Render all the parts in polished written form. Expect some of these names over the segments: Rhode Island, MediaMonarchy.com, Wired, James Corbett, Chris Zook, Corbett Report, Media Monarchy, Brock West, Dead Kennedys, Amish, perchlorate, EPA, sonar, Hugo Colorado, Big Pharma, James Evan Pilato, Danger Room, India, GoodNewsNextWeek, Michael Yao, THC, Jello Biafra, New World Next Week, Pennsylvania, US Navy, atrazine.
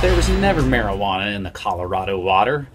There was never marijuana in the Colorado water.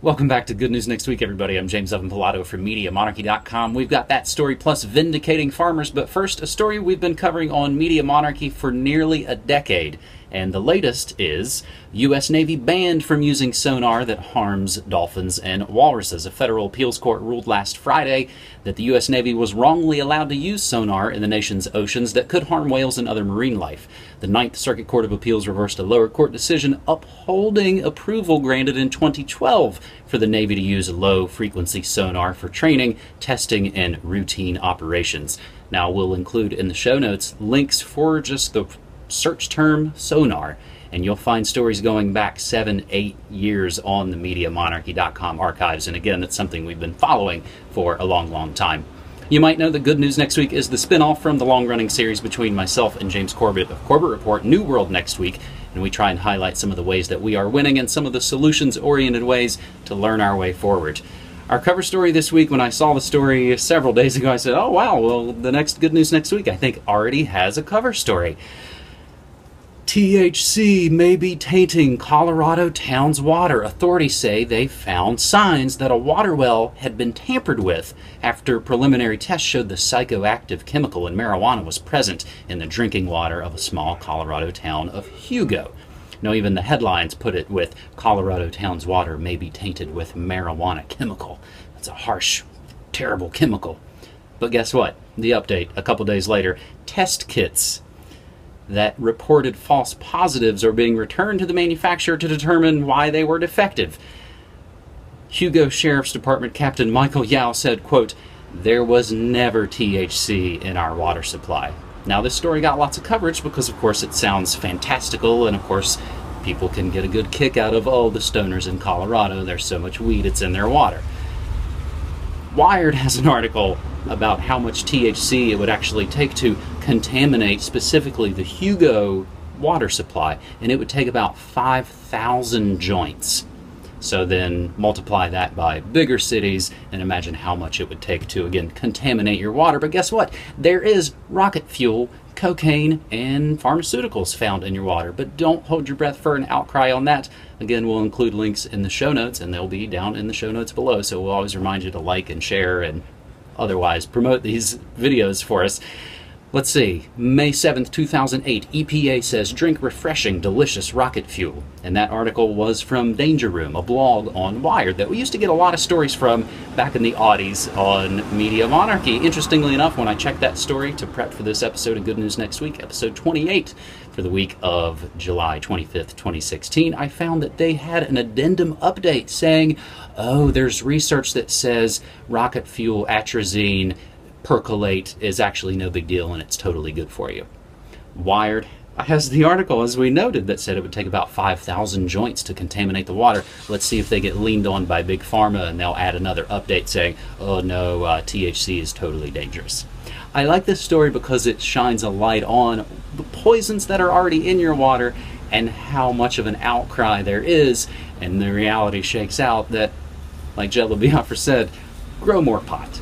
Welcome back to Good News Next Week, everybody. I'm James Evan Pilato from MediaMonarchy.com. We've got that story plus vindicating farmers, but first, a story we've been covering on Media Monarchy for nearly a decade. And the latest is U.S. Navy banned from using sonar that harms dolphins and walruses. A federal appeals court ruled last Friday that the U.S. Navy was wrongly allowed to use sonar in the nation's oceans that could harm whales and other marine life. The Ninth Circuit Court of Appeals reversed a lower court decision upholding approval granted in 2012 for the Navy to use low-frequency sonar for training, testing, and routine operations. Now, we'll include in the show notes links for just the search term sonar, and you'll find stories going back 7-8 years on the MediaMonarchy.com archives. And again, that's something we've been following for a long time. You might know that Good News Next Week is the spinoff from the long-running series between myself and James Corbett of Corbett Report, New World Next Week, and we try and highlight some of the ways that we are winning and some of the solutions-oriented ways to learn our way forward. Our cover story this week, when I saw the story several days ago, I said, oh wow, well, the next Good News Next Week I think already has a cover story. THC may be tainting Colorado town's water. Authorities say they found signs that a water well had been tampered with after preliminary tests showed the psychoactive chemical in marijuana was present in the drinking water of a small Colorado town of Hugo. Now, even the headlines put it with Colorado town's water may be tainted with marijuana chemical. That's a harsh, terrible chemical. But guess what? The update a couple days later, test kits that reported false positives are being returned to the manufacturer to determine why they were defective. Hugo Sheriff's Department Captain Michael Yao said, quote, "There was never THC in our water supply." Now, this story got lots of coverage because, of course, it sounds fantastical, and, of course, people can get a good kick out of, oh, the stoners in Colorado, there's so much weed, it's in their water. Wired has an article about how much THC it would actually take to contaminate specifically the Hugo water supply, and it would take about 5,000 joints. So then multiply that by bigger cities and imagine how much it would take to, again, contaminate your water. But guess what? There is rocket fuel, cocaine, and pharmaceuticals found in your water. But don't hold your breath for an outcry on that. Again, we'll include links in the show notes, and they'll be down in the show notes below. So we'll always remind you to like and share and otherwise promote these videos for us. Let's see, May 7th, 2008, EPA says drink refreshing, delicious rocket fuel. And that article was from Danger Room, a blog on Wired that we used to get a lot of stories from back in the oddies on Media Monarchy. Interestingly enough, when I checked that story to prep for this episode of Good News Next Week, episode 28 for the week of July 25th, 2016, I found that they had an addendum update saying, oh, there's research that says rocket fuel, atrazine, percolate is actually no big deal and it's totally good for you. Wired has the article, as we noted, that said it would take about 5,000 joints to contaminate the water. Let's see if they get leaned on by Big Pharma and they'll add another update saying, oh no, THC is totally dangerous. I like this story because it shines a light on the poisons that are already in your water and how much of an outcry there is, and the reality shakes out that, like Jello Biafra said, grow more pot.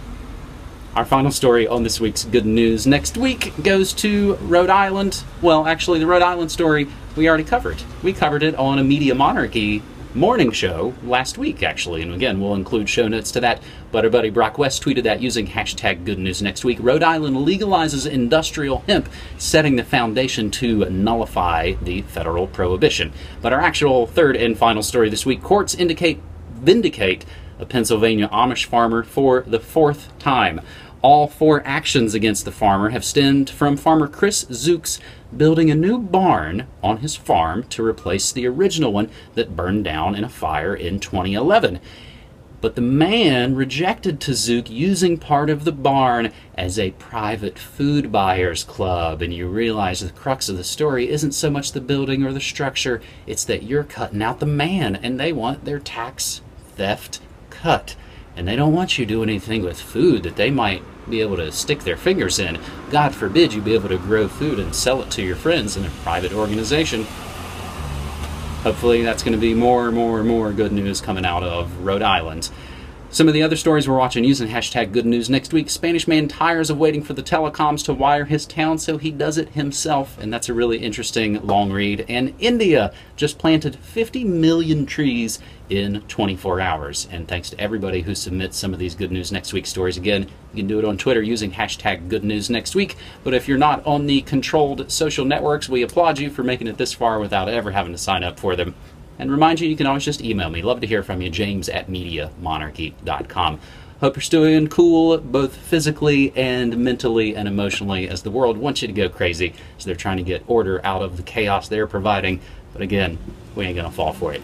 Our final story on this week's Good News Next Week goes to Rhode Island. Well, actually, the Rhode Island story we already covered. We covered it on a Media Monarchy morning show last week, actually. And again, we'll include show notes to that. But our buddy Brock West tweeted that using hashtag Good News Next Week. Rhode Island legalizes industrial hemp, setting the foundation to nullify the federal prohibition. But our actual third and final story this week, courts vindicate a Pennsylvania Amish farmer for the fourth time. All four actions against the farmer have stemmed from farmer Chris Zook's building a new barn on his farm to replace the original one that burned down in a fire in 2011. But the man rejected Zook using part of the barn as a private food buyers club. And you realize the crux of the story isn't so much the building or the structure, it's that you're cutting out the man and they want their tax theft cut, and they don't want you doing anything with food that they might be able to stick their fingers in. God forbid you be able to grow food and sell it to your friends in a private organization. Hopefully that's going to be more good news coming out of Rhode Island. Some of the other stories we're watching using hashtag Good News Next Week. Spanish man tires of waiting for the telecoms to wire his town, so he does it himself. And that's a really interesting long read. And India just planted 50 million trees in 24 hours. And thanks to everybody who submits some of these Good News Next Week stories. Again, you can do it on Twitter using hashtag Good News Next Week. But if you're not on the controlled social networks, we applaud you for making it this far without ever having to sign up for them. And remind you, you can always just email me. Love to hear from you, james@MediaMonarchy.com. Hope you're still doing cool, both physically and mentally and emotionally, as the world wants you to go crazy. So they're trying to get order out of the chaos they're providing. But again, we ain't going to fall for it.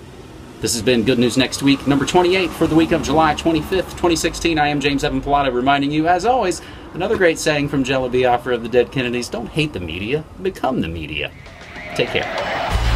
This has been Good News Next Week, number 28 for the week of July 25th, 2016. I am James Evan Pilato, reminding you, as always, another great saying from Jello Biafra of the Dead Kennedys: don't hate the media, become the media. Take care.